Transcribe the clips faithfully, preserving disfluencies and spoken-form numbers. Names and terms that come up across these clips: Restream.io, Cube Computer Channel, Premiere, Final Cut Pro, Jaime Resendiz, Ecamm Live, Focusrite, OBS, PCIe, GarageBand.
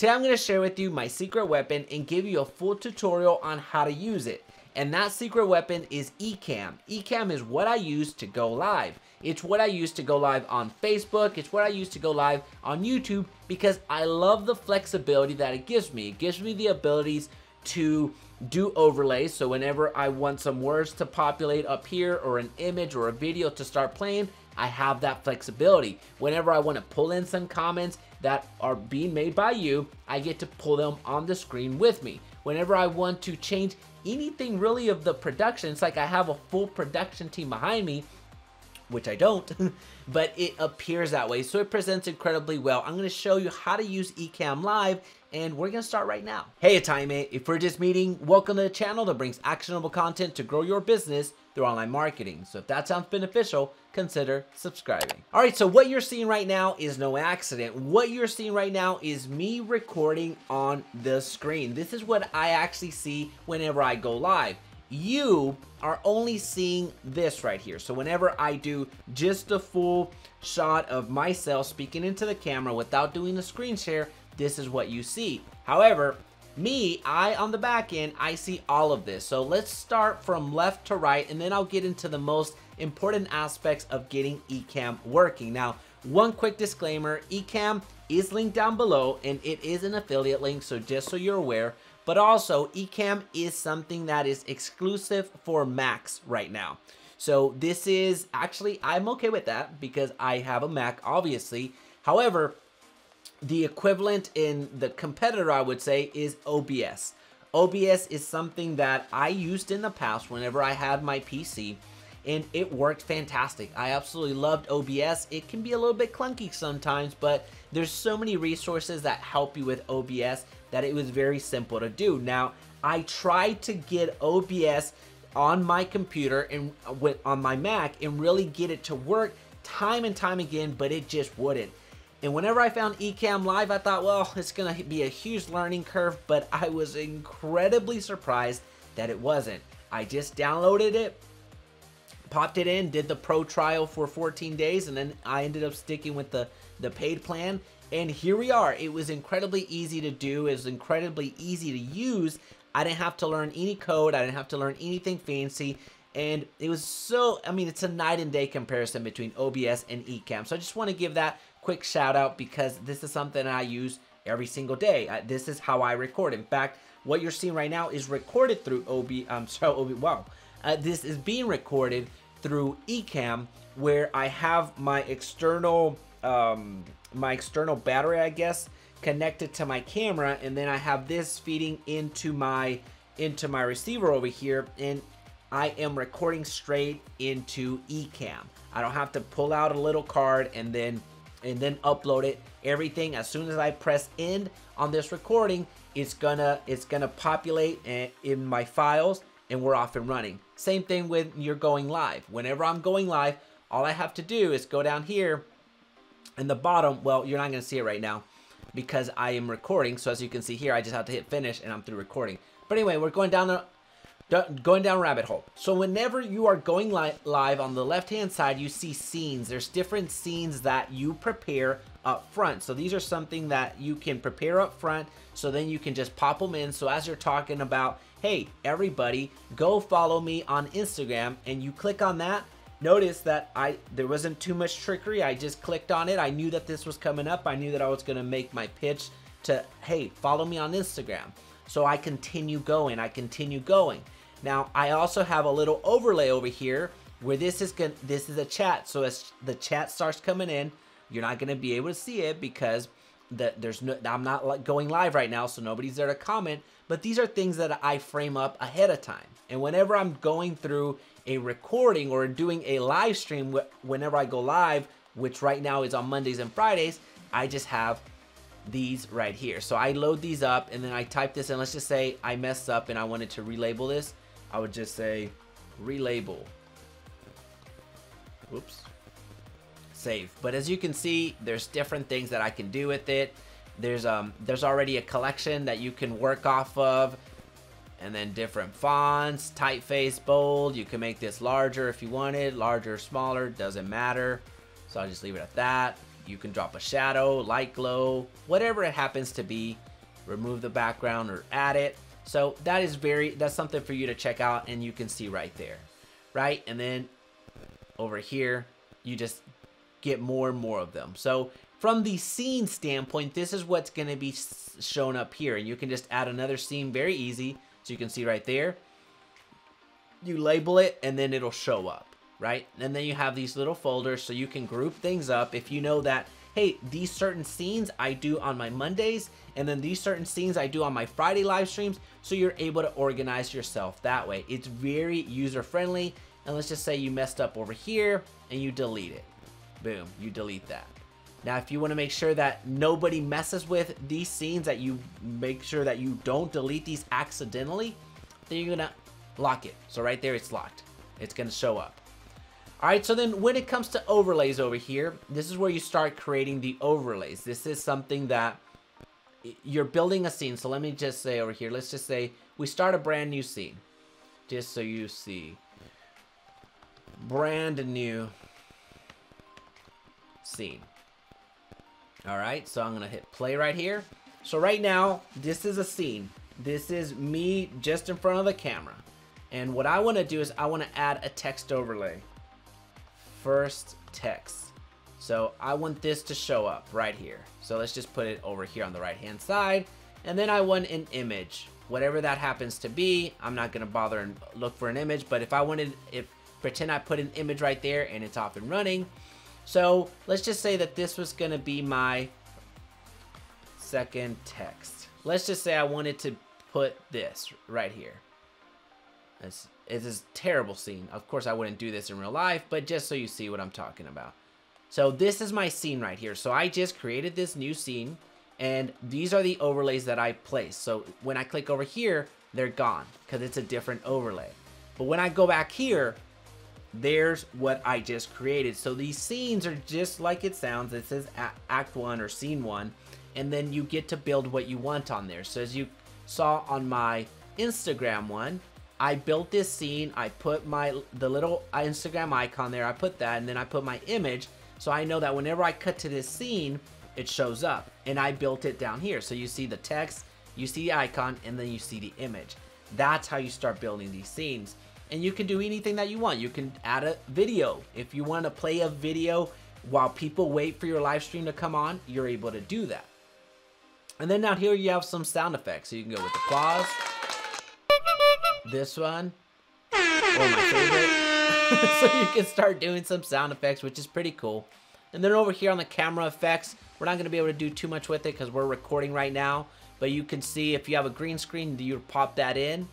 Today I'm going to share with you my secret weapon and give you a full tutorial on how to use it. And that secret weapon is Ecamm. Ecamm is what I use to go live. It's what I use to go live on Facebook. It's what I use to go live on YouTube because I love the flexibility that it gives me. It gives me the abilities to do overlays. So whenever I want some words to populate up here or an image or a video to start playing, I have that flexibility. Whenever I want to pull in some comments that are being made by you, I get to pull them on the screen with me. Whenever I want to change anything really of the production, it's like I have a full production team behind me, which I don't, but it appears that way. So it presents incredibly well. I'm gonna show you how to use Ecamm Live, and we're gonna start right now. Hey, it's Jaime. If we're just meeting, welcome to the channel that brings actionable content to grow your business through online marketing. So if that sounds beneficial, consider subscribing. All right, so what you're seeing right now is no accident. What you're seeing right now is me recording on the screen. This is what I actually see whenever I go live. You are only seeing this right here. So whenever I do just a full shot of myself speaking into the camera without doing a screen share, this is what you see. However, me, I on the back end, I see all of this. So let's start from left to right, and then I'll get into the most important aspects of getting Ecamm working. Now, one quick disclaimer, Ecamm is linked down below and it is an affiliate link, so just so you're aware. But also, Ecamm is something that is exclusive for Macs right now. So this is, actually, I'm okay with that because I have a Mac, obviously. However, the equivalent in the competitor, I would say, is O B S. O B S is something that I used in the past whenever I had my P C, and it worked fantastic. I absolutely loved O B S. It can be a little bit clunky sometimes, but there's so many resources that help you with O B S that it was very simple to do. Now, I tried to get O B S on my computer and on my Mac and really get it to work time and time again, but it just wouldn't. And whenever I found Ecamm Live, I thought, well, it's gonna be a huge learning curve, but I was incredibly surprised that it wasn't. I just downloaded it, popped it in, did the pro trial for fourteen days, and then I ended up sticking with the, the paid plan. And here we are. It was incredibly easy to do. It was incredibly easy to use. I didn't have to learn any code. I didn't have to learn anything fancy. And it was so, I mean, it's a night and day comparison between O B S and Ecamm. So I just want to give that quick shout out because this is something I use every single day. I, this is how I record. In fact, what you're seeing right now is recorded through O B S. Um, sorry, O B S. Wow. Uh, this is being recorded through Ecamm, where I have my external... Um, my external battery, I guess, connected to my camera, and then I have this feeding into my into my receiver over here, and I am recording straight into Ecamm. I don't have to pull out a little card and then and then upload it. Everything, as soon as I press end on this recording, it's gonna it's gonna populate in my files, and we're off and running. Same thing when you're going live. Whenever I'm going live, all I have to do is go down here. And the bottom, well, you're not going to see it right now because I am recording. So as you can see here, I just have to hit finish and I'm through recording. But anyway, we're going down the, going down rabbit hole. So whenever you are going li live on the left-hand side, you see scenes. There's different scenes that you prepare up front. So these are something that you can prepare up front. So then you can just pop them in. So as you're talking about, hey, everybody, go follow me on Instagram, and you click on that. Notice that I there wasn't too much trickery. I just clicked on it. I knew that this was coming up. I knew that I was going to make my pitch to, hey, follow me on Instagram. So I continue going. I continue going. Now, I also have a little overlay over here where this is gonna, this is a chat. So as the chat starts coming in, you're not going to be able to see it because the, there's no, I'm not going live right now, so nobody's there to comment. But these are things that I frame up ahead of time. And whenever I'm going through a recording or doing a live stream, whenever I go live, which right now is on Mondays and Fridays, I just have these right here. So I load these up, and then I type this in. Let's just say I messed up and I wanted to relabel this. I would just say relabel. Whoops. Save. But as you can see, there's different things that I can do with it. There's um there's already a collection that you can work off of, and then different fonts, typeface, bold. You can make this larger if you wanted, larger, smaller, doesn't matter. So I'll just leave it at that. You can drop a shadow, light glow, whatever it happens to be. remove the background, or add it. So that is very, that's something for you to check out, and you can see right there, right? And then over here, you just get more and more of them. So from the scene standpoint, this is what's gonna be shown up here, and you can just add another scene very easy. So you can see right there, you label it and then it'll show up, right? And then you have these little folders so you can group things up. If you know that, hey, these certain scenes I do on my Mondays, and then these certain scenes I do on my Friday live streams, so you're able to organize yourself that way. It's very user-friendly. And let's just say you messed up over here and you delete it. Boom, you delete that. Now, if you wanna make sure that nobody messes with these scenes, that you make sure that you don't delete these accidentally, then you're gonna lock it. So right there, it's locked. It's gonna show up. All right, so then when it comes to overlays over here, this is where you start creating the overlays. This is something that you're building a scene. So let me just say over here, let's just say we start a brand new scene, just so you see. Brand new scene. All right, so I'm gonna hit play right here. So right now, this is a scene. This is me just in front of the camera. And what I wanna do is I wanna add a text overlay. First text. So I want this to show up right here. So let's just put it over here on the right hand side. And then I want an image, whatever that happens to be. I'm not gonna bother and look for an image, but if I wanted, if pretend I put an image right there and it's off and running. So let's just say that this was gonna be my second text. Let's just say I wanted to put this right here. This is a terrible scene. Of course, I wouldn't do this in real life, but just so you see what I'm talking about. So this is my scene right here. So I just created this new scene, and these are the overlays that I placed. So when I click over here, they're gone because it's a different overlay. But when I go back here, there's what I just created. So these scenes are just like it sounds. It says act one or scene one, and then you get to build what you want on there. So as you saw on my Instagram one, I built this scene, I put my the little Instagram icon there, I put that, and then I put my image. So I know that whenever I cut to this scene, it shows up, and I built it down here. So you see the text, you see the icon, and then you see the image. That's how you start building these scenes. And you can do anything that you want. You can add a video. If you want to play a video while people wait for your live stream to come on, you're able to do that. And then down here you have some sound effects. So you can go with applause. This one, or my favorite. So you can start doing some sound effects, which is pretty cool. And then over here on the camera effects, we're not gonna be able to do too much with it because we're recording right now, but you can see if you have a green screen, you pop that in.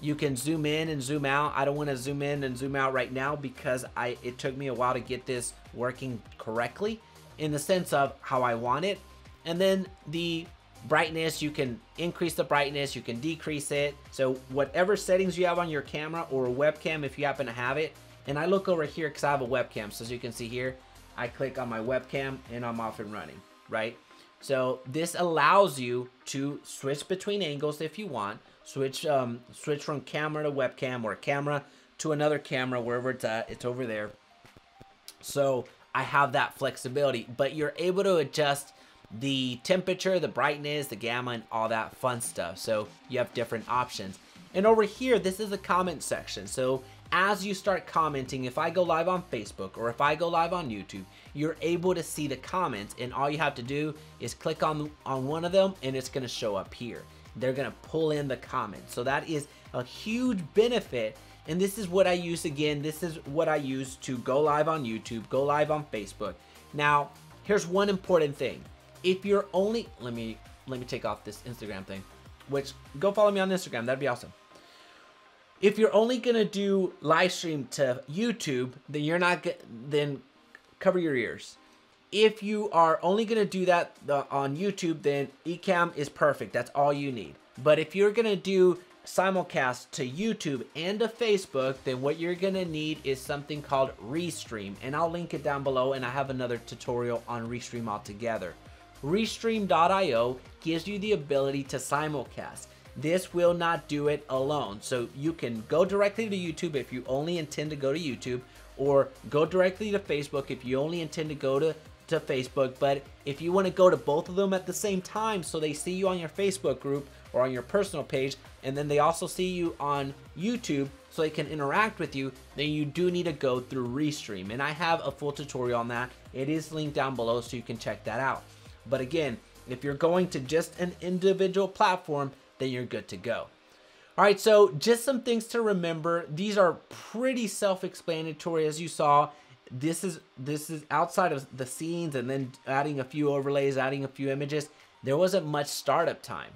You can zoom in and zoom out. I don't wanna zoom in and zoom out right now because I it took me a while to get this working correctly in the sense of how I want it. And then the brightness, you can increase the brightness, you can decrease it. So whatever settings you have on your camera or a webcam, if you happen to have it, and I look over here because I have a webcam. So as you can see here, I click on my webcam and I'm off and running, right? So this allows you to switch between angles if you want, switch um, switch from camera to webcam or camera to another camera, wherever it's at, it's over there. So I have that flexibility, but you're able to adjust the temperature, the brightness, the gamma, and all that fun stuff. So you have different options. And over here, this is the comment section. So as you start commenting, if I go live on Facebook or if I go live on YouTube, you're able to see the comments, and all you have to do is click on, on one of them and it's gonna show up here. They're gonna pull in the comments. So that is a huge benefit. And this is what I use again. This is what I use to go live on YouTube, go live on Facebook. Now, here's one important thing. If you're only, let me let me take off this Instagram thing, which go follow me on Instagram, that'd be awesome. If you're only gonna do live stream to YouTube, then you're not, then cover your ears. If you are only gonna do that on YouTube, then Ecamm is perfect, that's all you need. But if you're gonna do simulcast to YouTube and to Facebook, then what you're gonna need is something called Restream, and I'll link it down below, and I have another tutorial on Restream altogether. Restream dot i o gives you the ability to simulcast. This will not do it alone. So you can go directly to YouTube if you only intend to go to YouTube, or go directly to Facebook if you only intend to go to to Facebook, but if you want to go to both of them at the same time so they see you on your Facebook group or on your personal page, and then they also see you on YouTube so they can interact with you, then you do need to go through Restream. And I have a full tutorial on that. It is linked down below so you can check that out. But again, if you're going to just an individual platform, then you're good to go. All right, so just some things to remember. These are pretty self-explanatory, as you saw. This is this is outside of the scenes and then adding a few overlays, adding a few images. There wasn't much startup time.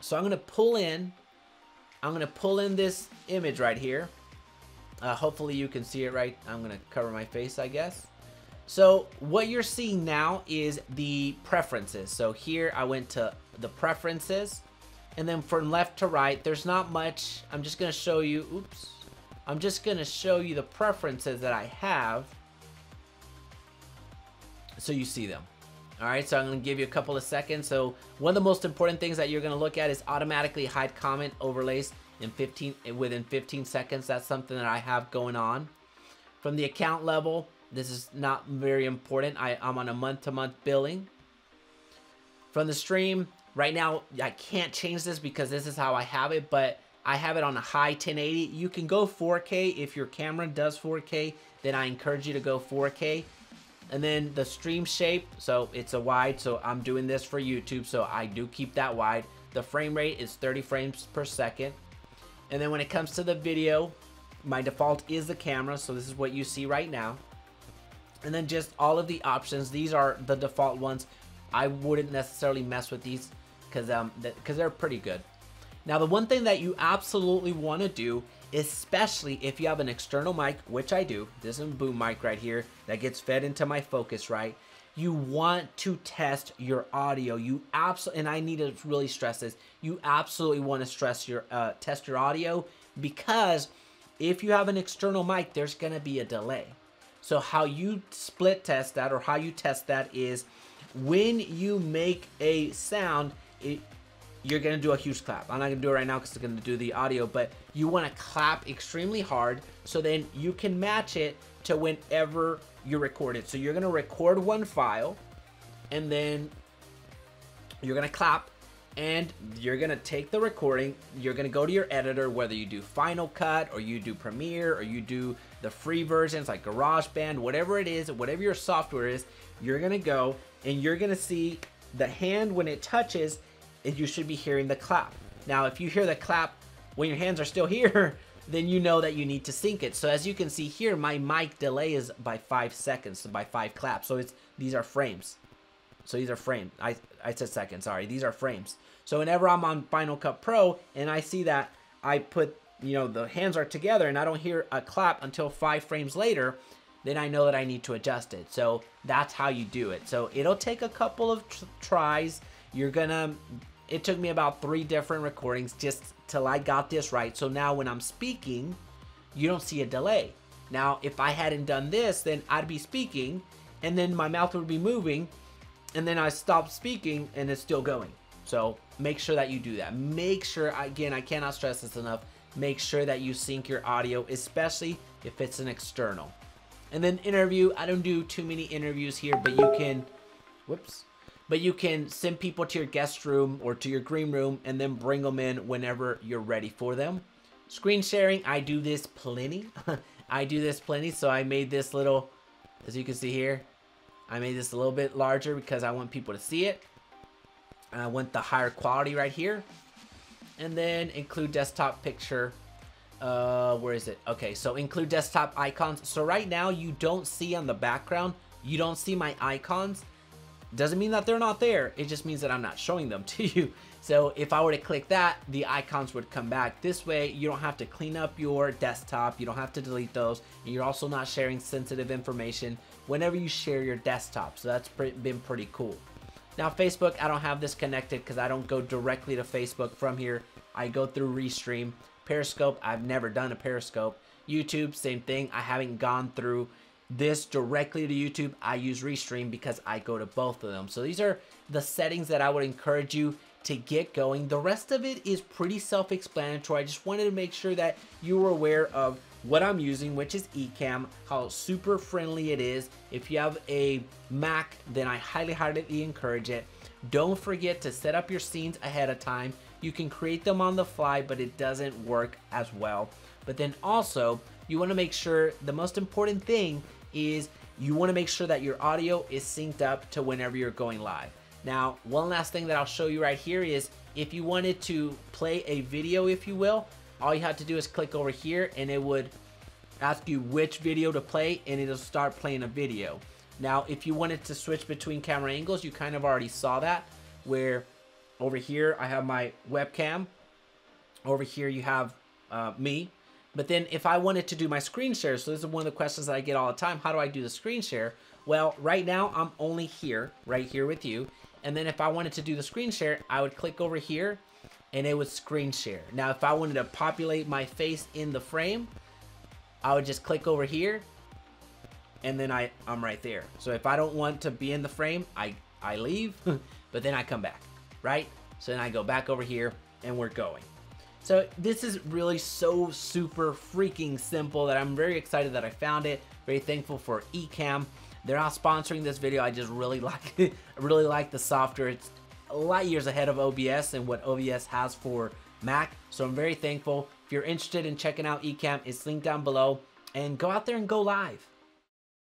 So I'm gonna pull in, I'm gonna pull in this image right here. Uh, hopefully you can see it right. I'm gonna cover my face, I guess. So what you're seeing now is the preferences. So here I went to the preferences, and then from left to right, there's not much. I'm just gonna show you, oops. I'm just gonna show you the preferences that I have so you see them. All right, so I'm gonna give you a couple of seconds. So one of the most important things that you're gonna look at is automatically hide comment overlays in fifteen within fifteen seconds. That's something that I have going on. From the account level, this is not very important. I, I'm on a month-to-month billing. From the stream, right now, I can't change this because this is how I have it, but I have it on a high ten eighty. You can go four K if your camera does four K, then I encourage you to go four K. And then the stream shape, so it's a wide, so I'm doing this for YouTube, so I do keep that wide. The frame rate is thirty frames per second. And then when it comes to the video, my default is the camera, so this is what you see right now. And then just all of the options, these are the default ones. I wouldn't necessarily mess with these because um, th cause they're pretty good. Now, the one thing that you absolutely want to do, especially if you have an external mic, which I do, this is a boom mic right here that gets fed into my Focusrite, you want to test your audio. You absolutely, and I need to really stress this, you absolutely want to stress your uh, test your audio, because if you have an external mic, there's going to be a delay. So how you split test that, or how you test that, is when you make a sound, it, you're gonna do a huge clap. I'm not gonna do it right now because it's gonna do the audio, but you wanna clap extremely hard so then you can match it to whenever you record it. So you're gonna record one file, and then you're gonna clap, and you're gonna take the recording, you're gonna go to your editor, whether you do Final Cut or you do Premiere or you do the free versions like GarageBand, whatever it is, whatever your software is, you're gonna go and you're gonna see the hand when it touches, and you should be hearing the clap. Now, if you hear the clap when your hands are still here, then you know that you need to sync it. So as you can see here, my mic delay is by five seconds, so by five claps. So it's, these are frames. So these are frames. I, I said seconds, sorry. These are frames. So whenever I'm on Final Cut Pro and I see that I put, you know, the hands are together and I don't hear a clap until five frames later, then I know that I need to adjust it. So that's how you do it. So it'll take a couple of tr tries. You're gonna, it took me about three different recordings just till I got this right. So now when I'm speaking, you don't see a delay. Now, if I hadn't done this, then I'd be speaking and then my mouth would be moving, and then I stopped speaking and it's still going. So make sure that you do that. Make sure, again, I cannot stress this enough, make sure that you sync your audio, especially if it's an external. And then interview, I don't do too many interviews here, but you can, whoops. But you can send people to your guest room or to your green room and then bring them in whenever you're ready for them. Screen sharing, I do this plenty. I do this plenty, so I made this little, as you can see here, I made this a little bit larger because I want people to see it. And I want the higher quality right here. And then include desktop picture. Uh, where is it? Okay, so include desktop icons. So right now you don't see on the background, you don't see my icons. Doesn't mean that they're not there. It just means that I'm not showing them to you. So if I were to click that, the icons would come back. This way, you don't have to clean up your desktop. You don't have to delete those. And you're also not sharing sensitive information whenever you share your desktop. So that's pre- been pretty cool. Now, Facebook, I don't have this connected because I don't go directly to Facebook from here. I go through Restream. Periscope, I've never done a Periscope. YouTube, same thing. I haven't gone through this directly to YouTube. I use Restream because I go to both of them. So these are the settings that I would encourage you to get going. The rest of it is pretty self-explanatory. I just wanted to make sure that you were aware of what I'm using, which is Ecamm, how super friendly it is. If you have a Mac, then I highly, highly encourage it. Don't forget to set up your scenes ahead of time. You can create them on the fly, but it doesn't work as well. But then also, you wanna make sure, the most important thing is you wanna make sure that your audio is synced up to whenever you're going live. Now, one last thing that I'll show you right here is, if you wanted to play a video, if you will, all you had to do is click over here and it would ask you which video to play and it'll start playing a video. Now, if you wanted to switch between camera angles, you kind of already saw that, where over here I have my webcam, over here you have uh, me. But then if I wanted to do my screen share, so this is one of the questions that I get all the time, how do I do the screen share? Well, right now I'm only here, right here with you. And then if I wanted to do the screen share, I would click over here and it would screen share. Now, if I wanted to populate my face in the frame, I would just click over here and then I, I'm right there. So if I don't want to be in the frame, I, I leave, but then I come back, right? So then I go back over here and we're going. So this is really so super freaking simple that I'm very excited that I found it. Very thankful for Ecamm. They're not sponsoring this video. I just really like it. I really like the software. It's a light years ahead of O B S and what O B S has for Mac. So I'm very thankful. If you're interested in checking out Ecamm, it's linked down below. And go out there and go live.